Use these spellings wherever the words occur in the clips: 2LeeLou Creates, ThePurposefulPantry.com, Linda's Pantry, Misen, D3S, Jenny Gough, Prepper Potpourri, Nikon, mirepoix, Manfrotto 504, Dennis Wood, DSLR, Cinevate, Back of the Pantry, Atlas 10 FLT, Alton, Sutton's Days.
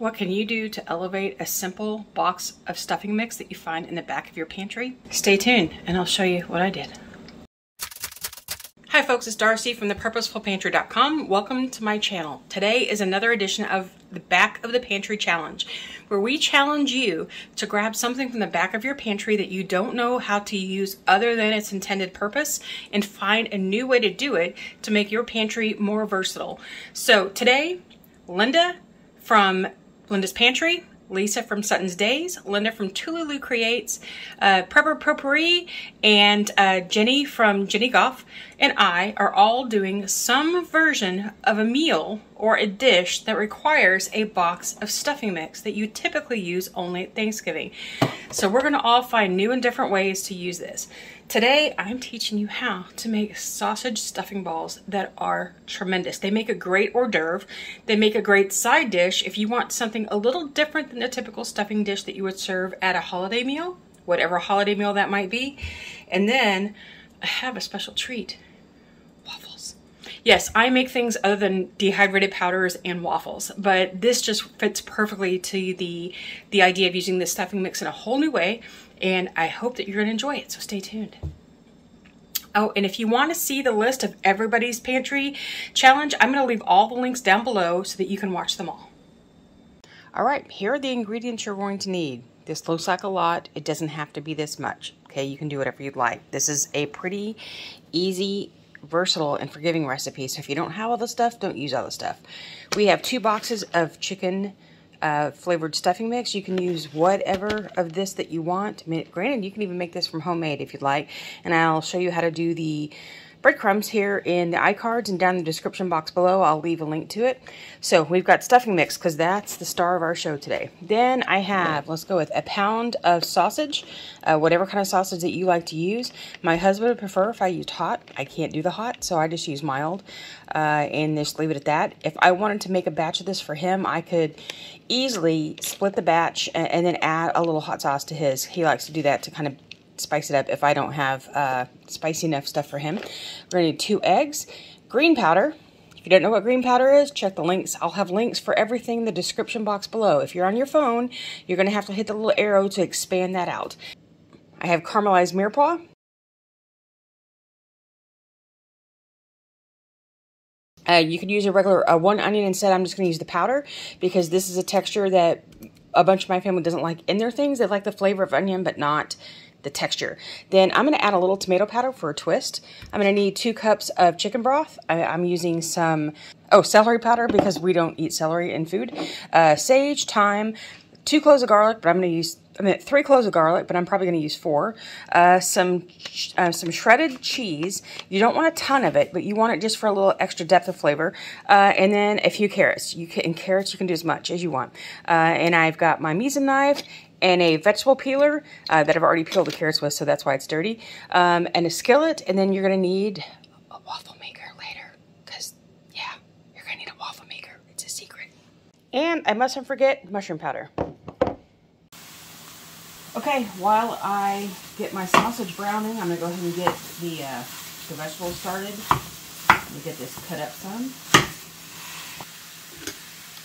What can you do to elevate a simple box of stuffing mix that you find in the back of your pantry? Stay tuned and I'll show you what I did. Hi folks, it's Darcy from ThePurposefulPantry.com. Welcome to my channel. Today is another edition of the Back of the Pantry Challenge, where we challenge you to grab something from the back of your pantry that you don't know how to use other than its intended purpose and find a new way to do it to make your pantry more versatile. So today, Linda from Linda's Pantry, Lisa from Sutton's Days, Linda from 2LeeLou Creates, Prepper Potpourri, and Jenny from Jenny Gough, and I are all doing some version of a meal or a dish that requires a box of stuffing mix that you typically use only at Thanksgiving. So we're gonna all find new and different ways to use this. Today, I'm teaching you how to make sausage stuffing balls that are tremendous. They make a great hors d'oeuvre. They make a great side dish if you want something a little different than a typical stuffing dish that you would serve at a holiday meal, whatever holiday meal that might be. And then I have a special treat. Yes, I make things other than dehydrated powders and waffles, but this just fits perfectly to the idea of using this stuffing mix in a whole new way, and I hope that you're going to enjoy it, so stay tuned. Oh, and if you want to see the list of everybody's pantry challenge, I'm going to leave all the links down below so that you can watch them all. All right, here are the ingredients you're going to need. This looks like a lot. It doesn't have to be this much, okay? You can do whatever you'd like. This is a pretty easy, versatile and forgiving recipe, so if you don't have all the stuff, don't use all the stuff. We have 2 boxes of chicken flavored stuffing mix. You can use whatever of this that you want. I mean, granted, you can even make this from homemade if you'd like, and I'll show you how to do the breadcrumbs here in the iCards and down in the description box below. I'll leave a link to it. So we've got stuffing mix because that's the star of our show today. Then I have, let's go with a pound of sausage, whatever kind of sausage that you like to use. My husband would prefer if I used hot. I can't do the hot, so I just use mild and just leave it at that. If I wanted to make a batch of this for him, I could easily split the batch and then add a little hot sauce to his. He likes to do that to kind of spice it up if I don't have spicy enough stuff for him. We're gonna need 2 eggs, green powder. If you don't know what green powder is, check the links. I'll have links for everything in the description box below. If you're on your phone, you're gonna have to hit the little arrow to expand that out. I have caramelized mirepoix, you could use a regular 1 onion instead. I'm just gonna use the powder because this is a texture that a bunch of my family doesn't like in their things. They like the flavor of onion but not the texture. Then I'm going to add a little tomato powder for a twist. I'm going to need 2 cups of chicken broth. I'm using some celery powder because we don't eat celery in food. Sage, thyme, 2 cloves of garlic, but I'm going to use 3 cloves of garlic, but I'm probably going to use 4. Some shredded cheese. You don't want a ton of it, but you want it just for a little extra depth of flavor. And then a few carrots. You can do as much as you want. And I've got my Misen knife and a vegetable peeler that I've already peeled the carrots with, so that's why it's dirty. And a skillet, and then you're going to need a waffle maker later, because, yeah, you're going to need a waffle maker. It's a secret. And I mustn't forget mushroom powder. Okay, while I get my sausage browning, I'm going to go ahead and get the vegetables started. Let me get this cut up some.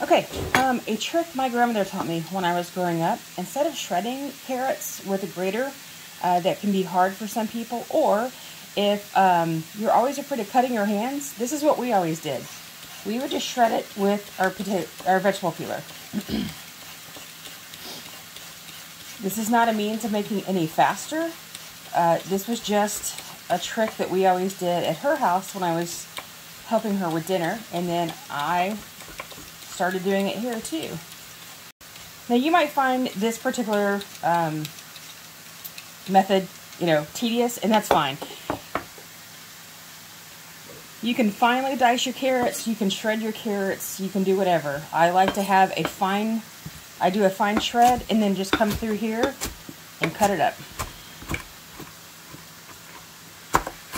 Okay, a trick my grandmother taught me when I was growing up, instead of shredding carrots with a grater, that can be hard for some people, or if you're always afraid of cutting your hands, this is what we always did. We would just shred it with our vegetable peeler. This is not a means of making any faster. This was just a trick that we always did at her house when I was helping her with dinner, and then I started doing it here too. Now you might find this particular method, you know, tedious, and that's fine. You can finely dice your carrots, you can shred your carrots, you can do whatever. I like to have a fine, I do a fine shred and then just come through here and cut it up.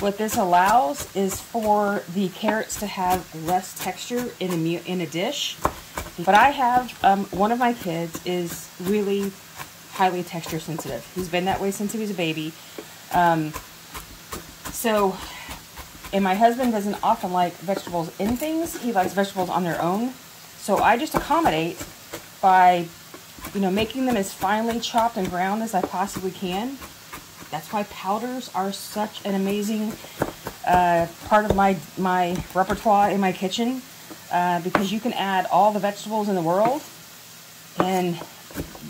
What this allows is for the carrots to have less texture in a dish. But I have, one of my kids is really highly texture sensitive. He's been that way since he was a baby. And my husband doesn't often like vegetables in things. He likes vegetables on their own. So I just accommodate by, you know, making them as finely chopped and ground as I possibly can. That's why powders are such an amazing part of my repertoire in my kitchen, because you can add all the vegetables in the world, and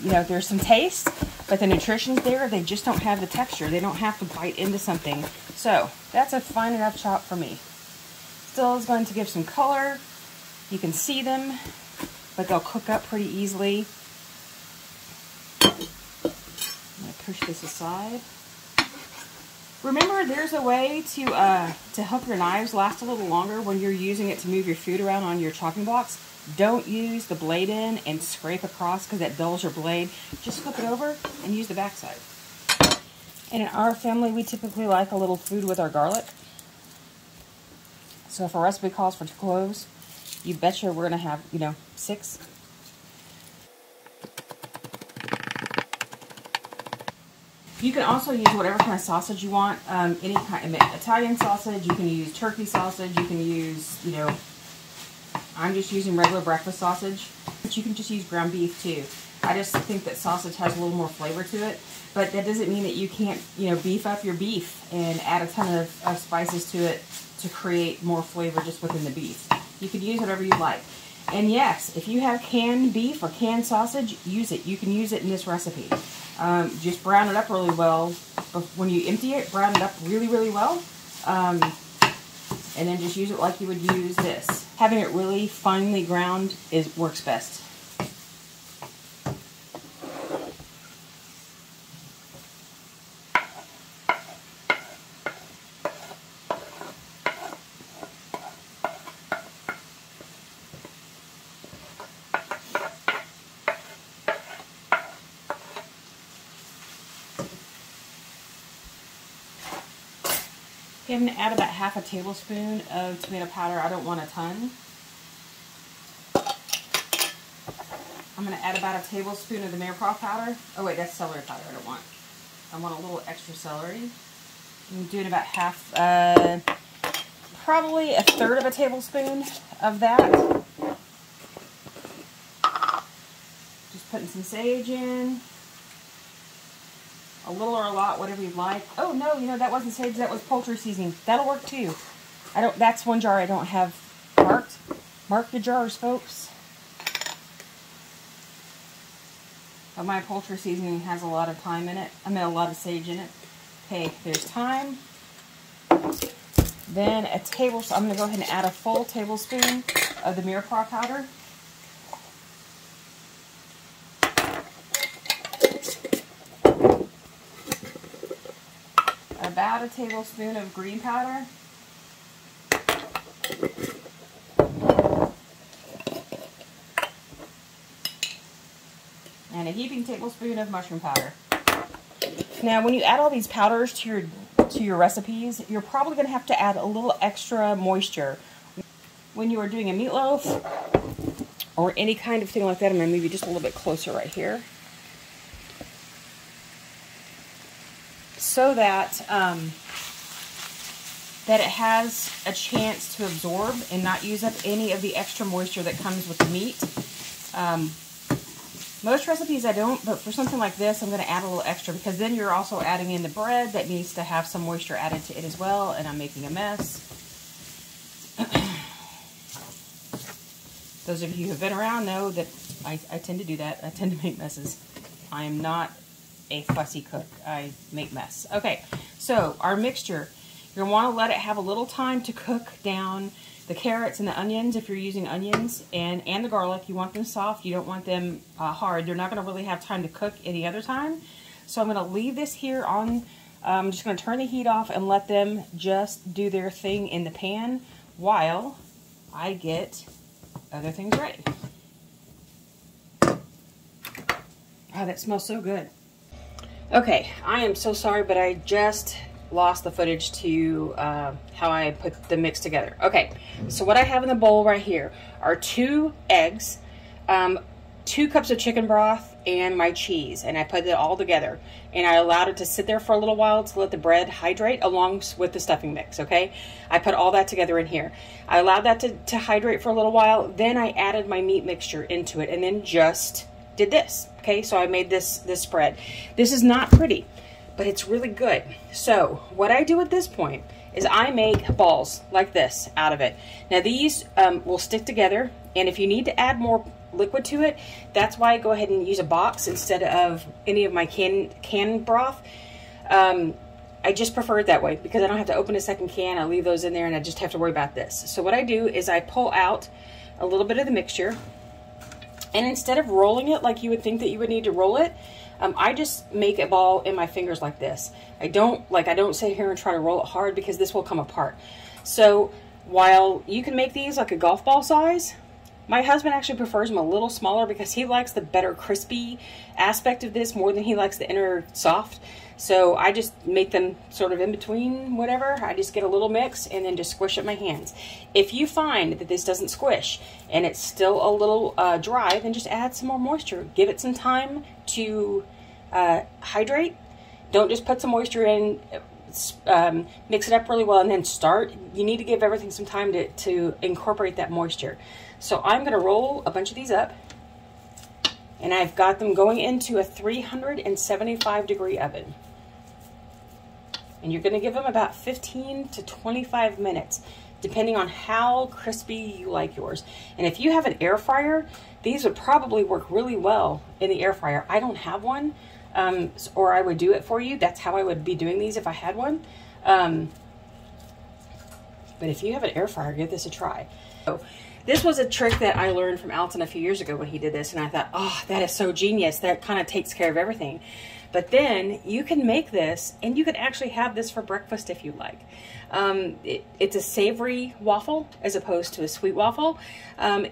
you know there's some taste, but the nutrition's there. They just don't have the texture. They don't have to bite into something. So that's a fine enough chop for me. Still is going to give some color. You can see them, but they'll cook up pretty easily. I'm gonna push this aside. Remember, there's a way to help your knives last a little longer when you're using it to move your food around on your chopping blocks. Don't use the blade end and scrape across because that dulls your blade. Just flip it over and use the backside. And in our family, we typically like a little food with our garlic. So if a recipe calls for 2 cloves, you betcha we're gonna have, you know, 6. You can also use whatever kind of sausage you want, any kind of Italian sausage. You can use turkey sausage. You can use, you know, I'm just using regular breakfast sausage. But you can just use ground beef too. I just think that sausage has a little more flavor to it. But that doesn't mean that you can't, you know, beef up your beef and add a ton of spices to it to create more flavor just within the beef. You can use whatever you like. And yes, if you have canned beef or canned sausage, use it. You can use it in this recipe. Just brown it up really well. When you empty it, brown it up really, really well. And then just use it like you would use this. Having it really finely ground works best. I'm going to add about half a tablespoon of tomato powder. I don't want a ton. I'm going to add about a tablespoon of the mirepoix powder. Oh wait, that's celery powder I don't want. I want a little extra celery. I'm doing about half, probably a third of a tablespoon of that. Just putting some sage in. A little or a lot, whatever you'd like. Oh no, you know that wasn't sage, that was poultry seasoning. That'll work too. That's one jar I don't have marked. Mark your jars, folks. But my poultry seasoning has a lot of thyme in it. I mean, a lot of sage in it. Okay, there's thyme. Then a tablespoon. I'm gonna go ahead and add a full tablespoon of the mirepoix powder. About a tablespoon of green powder. And a heaping tablespoon of mushroom powder. Now when you add all these powders to your recipes, you're probably going to have to add a little extra moisture. When you are doing a meatloaf or any kind of thing like that, I'm going to move you just a little bit closer right here, so that that it has a chance to absorb and not use up any of the extra moisture that comes with the meat. Most recipes I don't, but for something like this, I'm going to add a little extra because then you're also adding in the bread that needs to have some moisture added to it as well, and I'm making a mess. Those of you who have been around know that I tend to do that. I tend to make messes. I am not a fussy cook. I make mess. Okay, so our mixture, you'll want to let it have a little time to cook down the carrots and the onions if you're using onions, and the garlic. You want them soft. You don't want them hard. They're not going to really have time to cook any other time. So I'm going to leave this here on. I'm just going to turn the heat off and let them just do their thing in the pan while I get other things ready. Wow, that smells so good. Okay, I am so sorry, but I just lost the footage to how I put the mix together. Okay, so what I have in the bowl right here are 2 eggs. 2 cups of chicken broth and my cheese, and I put it all together, and I allowed it to sit there for a little while to let the bread hydrate along with the stuffing mix, okay? I put all that together in here. I allowed that to hydrate for a little while, then I added my meat mixture into it and then just did this, okay? So I made this spread. This is not pretty, but it's really good. So what I do at this point is I make balls like this out of it. Now these will stick together, and if you need to add more liquid to it, that's why I go ahead and use a box instead of any of my canned broth. I just prefer it that way because I don't have to open a second can. I leave those in there and I just have to worry about this. So what I do is I pull out a little bit of the mixture, and instead of rolling it like you would think that you would need to roll it, I just make a ball in my fingers like this. I don't sit here and try to roll it hard because this will come apart. So while you can make these like a golf ball size, my husband actually prefers them a little smaller because he likes the better crispy aspect of this more than he likes the inner soft. So I just make them sort of in between whatever. I just get a little mix and then just squish it in my hands. If you find that this doesn't squish and it's still a little dry, then just add some more moisture. Give it some time to hydrate. Don't just put some moisture in, mix it up really well, and then start. You need to give everything some time to incorporate that moisture. So I'm going to roll a bunch of these up, and I've got them going into a 375 degree oven. And you're going to give them about 15 to 25 minutes, depending on how crispy you like yours. And if you have an air fryer, these would probably work really well in the air fryer. I don't have one, or I would do it for you. That's how I would be doing these if I had one. But if you have an air fryer, give this a try. So, this was a trick that I learned from Alton a few years ago when he did this, and I thought, oh, that is so genius. That kind of takes care of everything. But then you can make this, and you can actually have this for breakfast if you like. It's a savory waffle as opposed to a sweet waffle.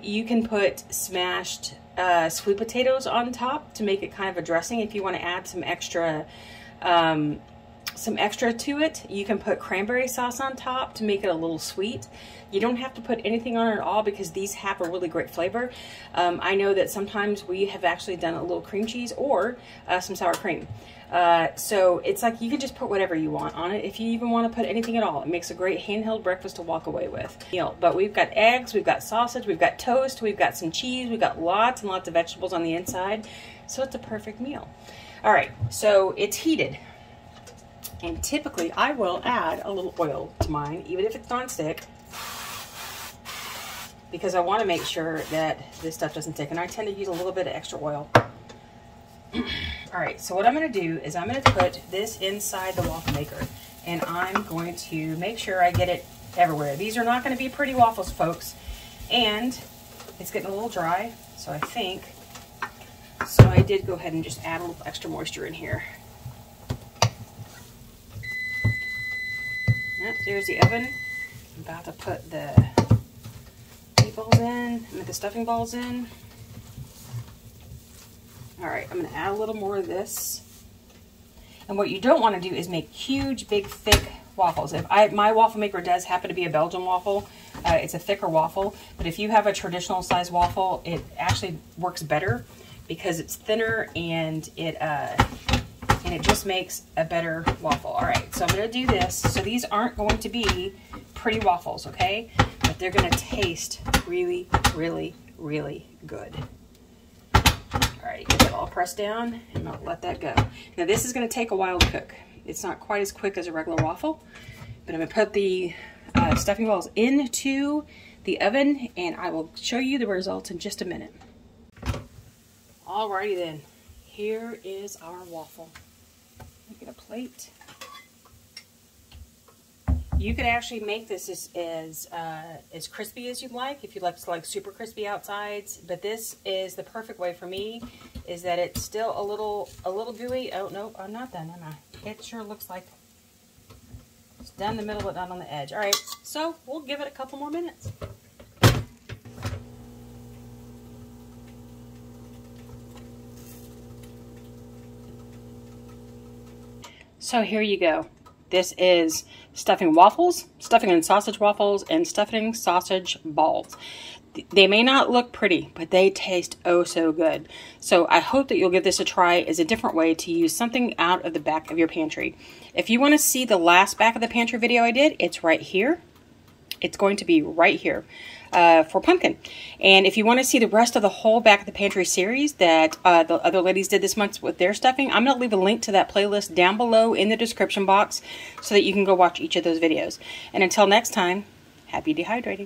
You can put smashed sweet potatoes on top to make it kind of a dressing. If you want to add some extra to it, you can put cranberry sauce on top to make it a little sweet. You don't have to put anything on it at all because these have a really great flavor. I know that sometimes we have actually done a little cream cheese or some sour cream. So it's like you can just put whatever you want on it. If you even want to put anything at all, it makes a great handheld breakfast to walk away with. But we've got eggs, we've got sausage, we've got toast, we've got some cheese, we've got lots and lots of vegetables on the inside. So it's a perfect meal. All right, so it's heated. And typically I will add a little oil to mine, even if it's nonstick, because I want to make sure that this stuff doesn't stick. And I tend to use a little bit of extra oil. All right, so what I'm going to do is I'm going to put this inside the waffle maker, and I'm going to make sure I get it everywhere. These are not going to be pretty waffles, folks. And it's getting a little dry, so I think. So I did go ahead and just add a little extra moisture in here. There's the oven. I'm about to put the meatballs in, put the stuffing balls in. All right, I'm going to add a little more of this. And what you don't want to do is make huge, big, thick waffles. My waffle maker does happen to be a Belgian waffle. It's a thicker waffle, but if you have a traditional size waffle, it actually works better because it's thinner and it just makes a better waffle. All right, so I'm going to do this. So these aren't going to be pretty waffles, okay? But they're going to taste really, really, really good. All right, get that all pressed down and I'll let that go. Now this is going to take a while to cook. It's not quite as quick as a regular waffle, but I'm going to put the stuffing balls into the oven, and I will show you the results in just a minute. All righty then, here is our waffle. Get a plate. You could actually make this as crispy as you'd like, if you'd like to like super crispy outsides. But this is the perfect way for me, is that it's still a little gooey. Oh no, I'm not done, am I? It sure looks like it's down the middle, but not on the edge. All right, so we'll give it a couple more minutes. So here you go. This is stuffing waffles, stuffing and sausage waffles, and stuffing sausage balls. They may not look pretty, but they taste oh so good. So I hope that you'll give this a try as a different way to use something out of the back of your pantry. If you want to see the last back of the pantry video I did, it's right here. It's going to be right here for pumpkin. And if you want to see the rest of the whole back of the pantry series that the other ladies did this month with their stuffing, I'm going to leave a link to that playlist down below in the description box so that you can go watch each of those videos. And until next time, happy dehydrating.